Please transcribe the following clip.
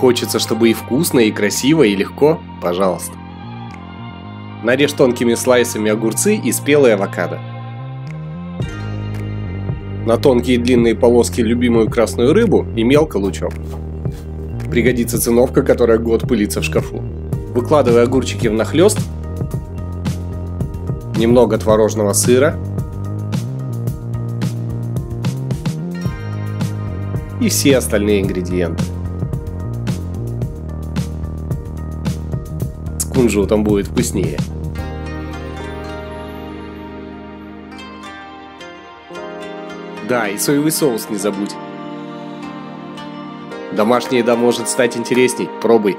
Хочется, чтобы и вкусно, и красиво, и легко? Пожалуйста. Нарежь тонкими слайсами огурцы и спелые авокадо. На тонкие и длинные полоски любимую красную рыбу и мелко лучок. Пригодится циновка, которая год пылится в шкафу. Выкладывай огурчики внахлёст. Немного творожного сыра. И все остальные ингредиенты. С кунжутом будет вкуснее. Да, и соевый соус не забудь. Домашний еда может стать интересней. Пробуй.